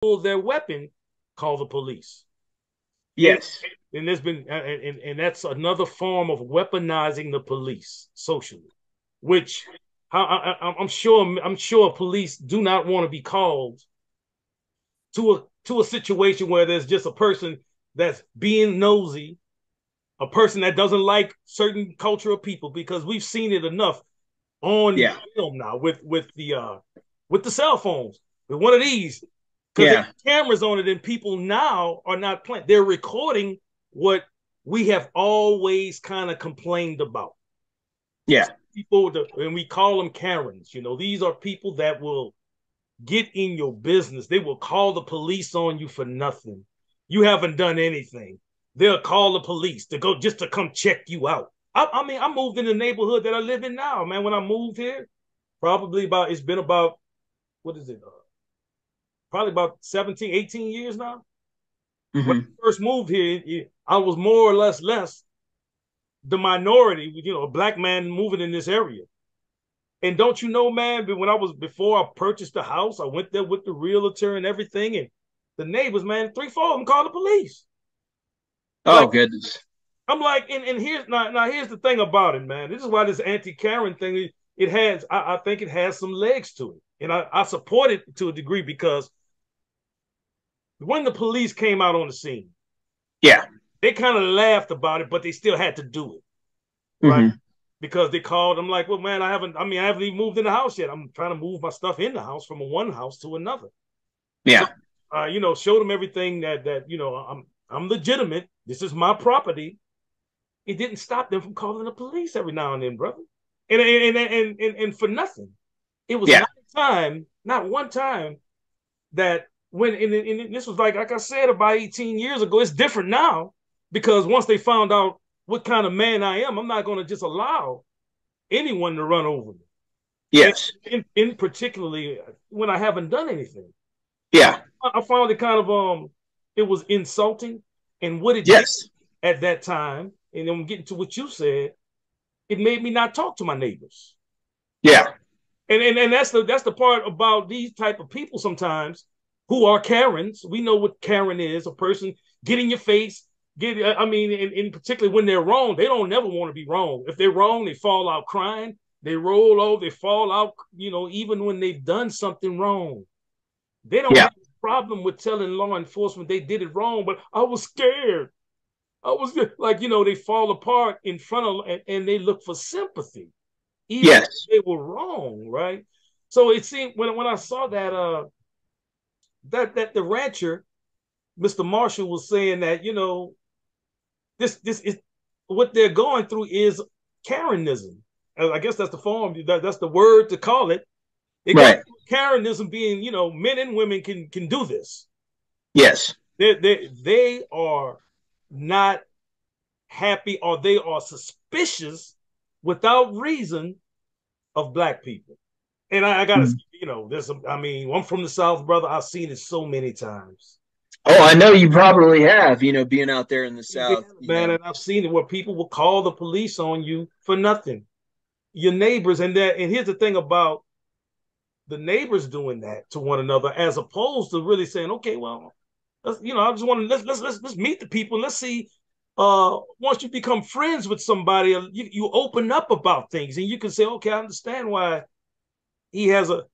pull their weapon, call the police. Yes. And there's been, and that's another form of weaponizing the police socially, which I'm sure police do not want to be called to a situation where there's just a person that's being nosy, a person that doesn't like certain culture of people, because we've seen it enough on film now with the cell phones, with one of these. Because cameras on it, and people now are not playing. They're recording what we have always kind of complained about. Yeah. People, and we call them Karens. You know, these are people that will get in your business. They will call the police on you for nothing. You haven't done anything. They'll call the police to come check you out. I mean, I moved in the neighborhood that I live in now, man. When I moved here, probably about 17, 18 years now. Mm-hmm. When I first moved here, I was more or less the minority, you know, a black man moving in this area. And don't you know, man, before I purchased the house, I went there with the realtor and everything, and the neighbors, man, 3-4 of them called the police. Oh, like, goodness. I'm like, and here's the thing about it, man. This is why this anti-Karen thing, I think it has some legs to it. And I support it to a degree, because when the police came out on the scene, they kind of laughed about it, but they still had to do it, right? Mm-hmm. Because they called. I'm like, well, man, I haven't even moved in the house yet. I'm trying to move my stuff in the house from one house to another. Yeah, so, you know, showed them everything that you know, I'm legitimate. This is my property. It didn't stop them from calling the police every now and then, brother, and for nothing. It was not one time that when and this was like I said, about 18 years ago. It's different now, because once they found out what kind of man I am, I'm not going to just allow anyone to run over me. Yes. In particularly when I haven't done anything. Yeah. I found it kind of, it was insulting. And what it did at that time, and I'm getting to what you said, it made me not talk to my neighbors. Yeah. And that's the part about these type of people sometimes who are Karens. We know what Karen is, a person get in your face. In particularly when they're wrong, they don't never want to be wrong. If they're wrong, they fall out crying. They roll over. They fall out, you know, even when they've done something wrong. They don't have a problem with telling law enforcement they did it wrong, but I was scared. I was like, you know, they fall apart in front of, and they look for sympathy. Even if they were wrong, right? So it seemed, when I saw that, that the rancher, Mr. Marshall, was saying that, you know, this is what they're going through is Karenism. I guess that's the form. That's the word to call it. Right. Karenism being, you know, men and women can do this. Yes. They are not happy, or they are suspicious without reason of black people. And I gotta, you know, I'm from the South, brother. I've seen it so many times. Oh, I know you probably have, you know, being out there in the South. Yeah, man, and I've seen it where people will call the police on you for nothing. Your neighbors, and here's the thing about the neighbors doing that to one another, as opposed to really saying, okay, well, let's meet the people. And let's see, once you become friends with somebody, you open up about things, and you can say, okay, I understand why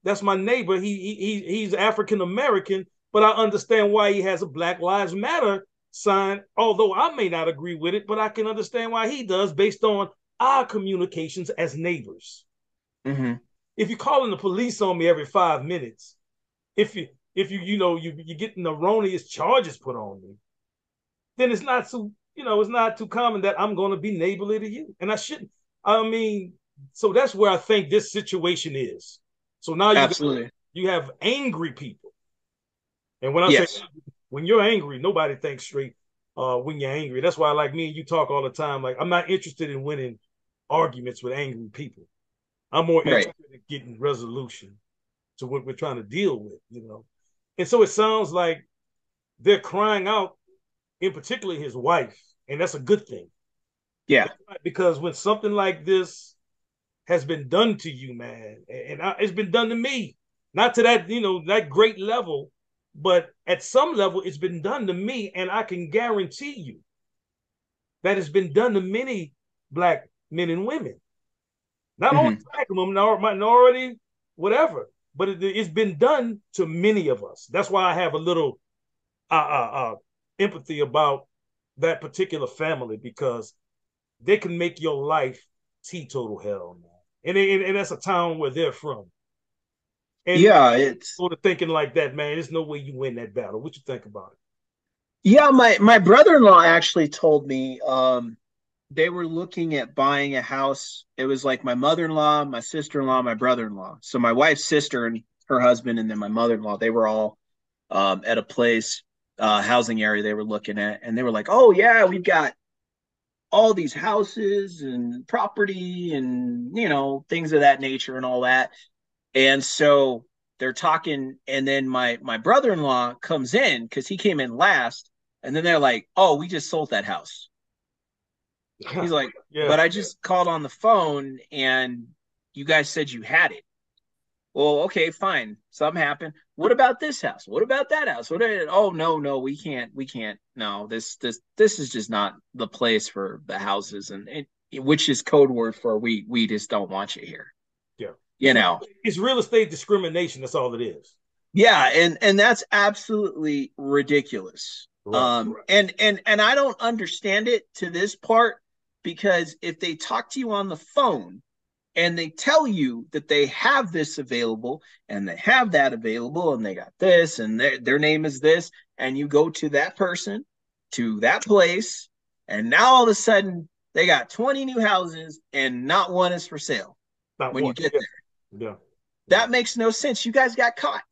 that's my neighbor. He's African-American. But I understand why he has a Black Lives Matter sign, although I may not agree with it, but I can understand why he does based on our communications as neighbors. Mm-hmm. If you're calling the police on me every 5 minutes, if you're getting erroneous charges put on me, then it's not too common that I'm going to be neighborly to you. And I shouldn't. I mean, so that's where I think this situation is. So now you have angry people. And when I say, when you're angry, nobody thinks straight when you're angry. That's why, like, me and you talk all the time. Like, I'm not interested in winning arguments with angry people. I'm more interested in getting resolution to what we're trying to deal with, you know. And so it sounds like they're crying out, in particular, his wife. And that's a good thing. Yeah. Because when something like this has been done to you, man, and it's been done to me, not to that, you know, that great level, But at some level, it's been done to me, and I can guarantee you that it's been done to many black men and women. Not only black women, minority, whatever, but it's been done to many of us. That's why I have a little empathy about that particular family, because they can make your life teetotal hell, man. And that's a town where they're from. And yeah, it's sort of thinking like that, man. There's no way you win that battle. What you think about it? Yeah, my brother-in-law actually told me they were looking at buying a house. It was like my mother-in-law, my sister-in-law, my brother-in-law. So my wife's sister and her husband, and then my mother-in-law, they were all at a place, housing area they were looking at. And they were like, oh, yeah, we've got all these houses and property and, you know, things of that nature and all that. And so they're talking, and then my brother-in-law comes in because he came in last, and then they're like, oh, we just sold that house. He's like, yeah, but I just called on the phone, and you guys said you had it. Well, okay, fine. Something happened. What about this house? What about that house? What? Oh, no, we can't. No, this is just not the place for the houses, and which is code word for we just don't want you here. Yeah. You know, it's real estate discrimination. That's all it is. Yeah. And that's absolutely ridiculous. Right, right. And I don't understand it to this part, because if they talk to you on the phone and they tell you that they have this available and they have that available and they got this and their name is this, and you go to that person, to that place, and now all of a sudden they got 20 new houses and not one is for sale. Not when one. You get there. Yeah. That makes no sense. You guys got caught.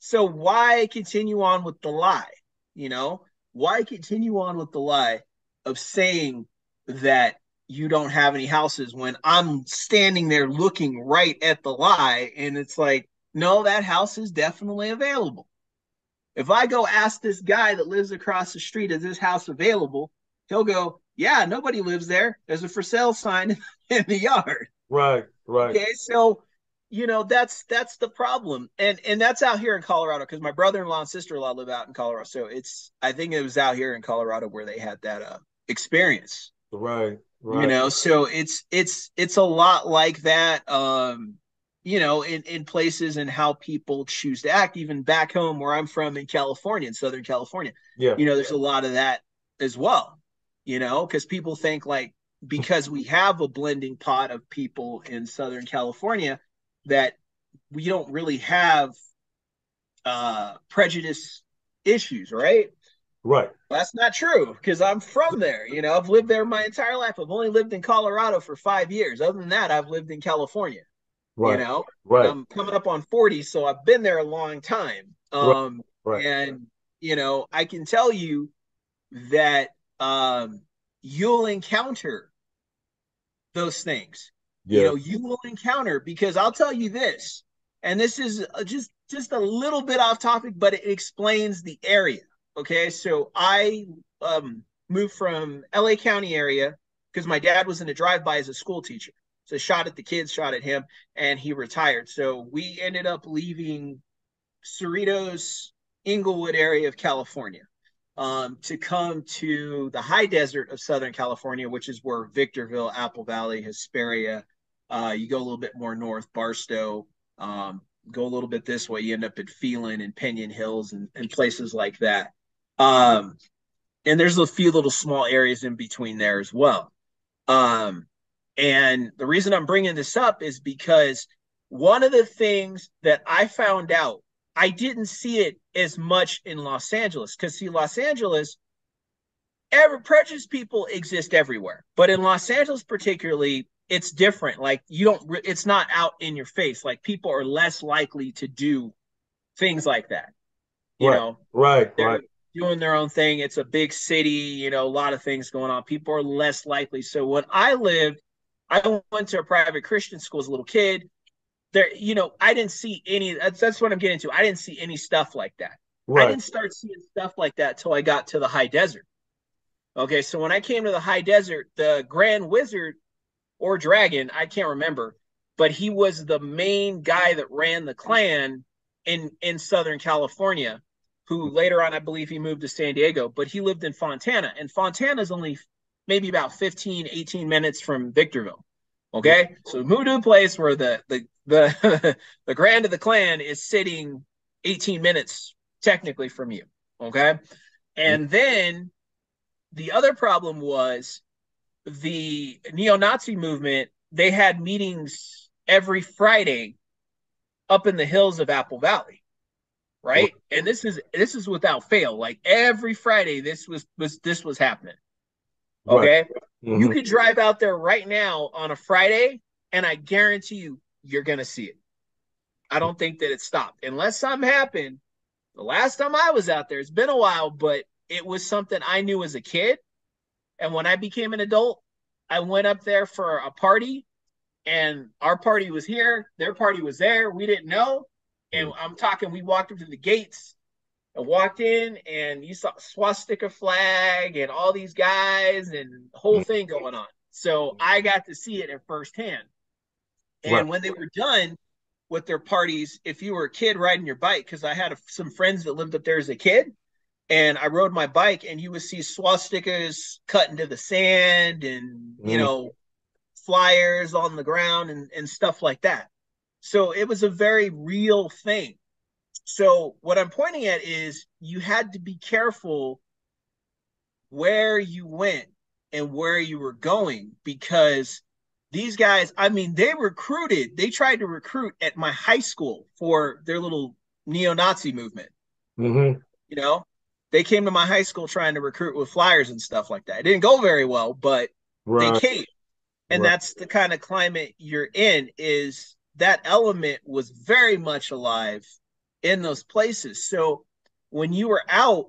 So why continue on with the lie? You know, why continue on with the lie of saying that you don't have any houses when I'm standing there looking right at the lie? And it's like, no, that house is definitely available. If I go ask this guy that lives across the street, is this house available? He'll go, yeah, nobody lives there. There's a for sale sign in the yard. Right. Right. Okay, so you know that's the problem, and that's out here in Colorado, because my brother-in-law and sister-in-law live out in Colorado. So I think it was out here in Colorado where they had that experience. Right, right. You know, so it's a lot like that. You know, in places and how people choose to act, even back home where I'm from in California, in Southern California. Yeah. You know, there's a lot of that as well. You know, because people think like, because we have a blending pot of people in Southern California, that we don't really have prejudice issues, right? Right. That's not true, because I'm from there. You know, I've lived there my entire life. I've only lived in Colorado for 5 years. Other than that, I've lived in California. Right. You know, right. I'm coming up on 40, so I've been there a long time. Right. And, you know, I can tell you that you'll encounter those things. Yeah. You know, you will encounter, because I'll tell you this, and this is just a little bit off topic, but it explains the area. Okay, so I moved from LA County area because my dad was in a drive-by as a school teacher, so shot at the kids, shot at him, and he retired. So we ended up leaving Cerritos, Inglewood area of California, to come to the high desert of Southern California, which is where Victorville, Apple Valley, Hesperia, you go a little bit more north, Barstow, go a little bit this way, you end up at Phelan and Pinyon Hills and places like that. And there's a few little small areas in between there as well. And the reason I'm bringing this up is because one of the things that I found out, I didn't see it as much in Los Angeles, because see, Los Angeles, prejudiced people exist everywhere, but in Los Angeles particularly, it's different. Like it's not out in your face. Like people are less likely to do things like that. You know, right? They're doing their own thing. It's a big city. You know, a lot of things going on. People are less likely. So when I lived, I went to a private Christian school as a little kid. There, you know, I didn't see any. That's what I'm getting to. I didn't see any stuff like that. Right. I didn't start seeing stuff like that till I got to the high desert. Okay, so when I came to the high desert, the Grand Wizard or Dragon, I can't remember, but he was the main guy that ran the clan in Southern California who later on, I believe he moved to San Diego, but he lived in Fontana, and Fontana is only maybe about 15, 18 minutes from Victorville. Okay. So moved to a place where the grand of the clan is sitting 18 minutes technically from you. Okay. And then the other problem was the neo-Nazi movement. They had meetings every Friday up in the hills of Apple Valley. Right. And this is without fail. Like every Friday, this was happening. Okay. Right. Mm-hmm. You could drive out there right now on a Friday, and I guarantee you, you're going to see it. I don't think that it stopped. Unless something happened, the last time I was out there, it's been a while, but it was something I knew as a kid. And when I became an adult, I went up there for a party, and our party was here. Their party was there. We didn't know. And I'm talking, we walked up to the gates and walked in, and you saw a swastika flag and all these guys and the whole thing going on. So I got to see it at firsthand. And right. when they were done with their parties, if you were a kid riding your bike, because I had some friends that lived up there as a kid, and I rode my bike, and you would see swastikas cut into the sand and, you know, flyers on the ground and stuff like that. So it was a very real thing. So what I'm pointing at is you had to be careful where you went and where you were going, because these guys, I mean, they tried to recruit at my high school for their little neo-Nazi movement. Mm-hmm. You know, they came to my high school trying to recruit with flyers and stuff like that. It didn't go very well, but right. they came. And right. that's the kind of climate you're in, is that element was very much alive in those places. So when you were out,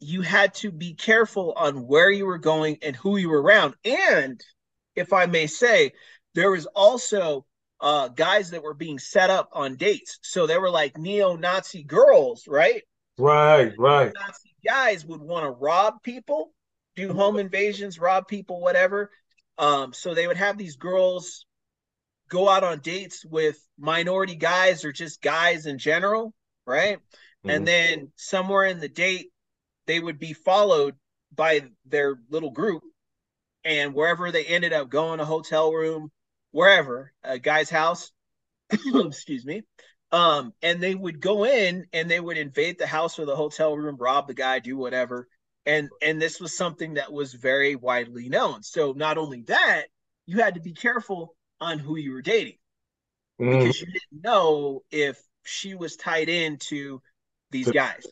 you had to be careful on where you were going and who you were around. And if I may say, there was also guys that were being set up on dates. So they were like neo-Nazi girls, right? Right, right. Nazi guys would want to rob people, do home invasions, rob people, whatever. So they would have these girls go out on dates with minority guys or just guys in general, right? Mm-hmm. And then somewhere in the date, they would be followed by their little group, and wherever they ended up going, a hotel room, wherever, a guy's house, excuse me, and they would go in and they would invade the house or the hotel room, rob the guy, do whatever. And this was something that was very widely known. So not only that, you had to be careful on who you were dating, because you didn't know if she was tied into these guys.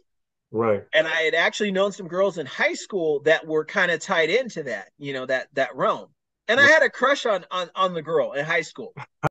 Right. And I had actually known some girls in high school that were kind of tied into that, you know, that realm. And I had a crush on the girl in high school.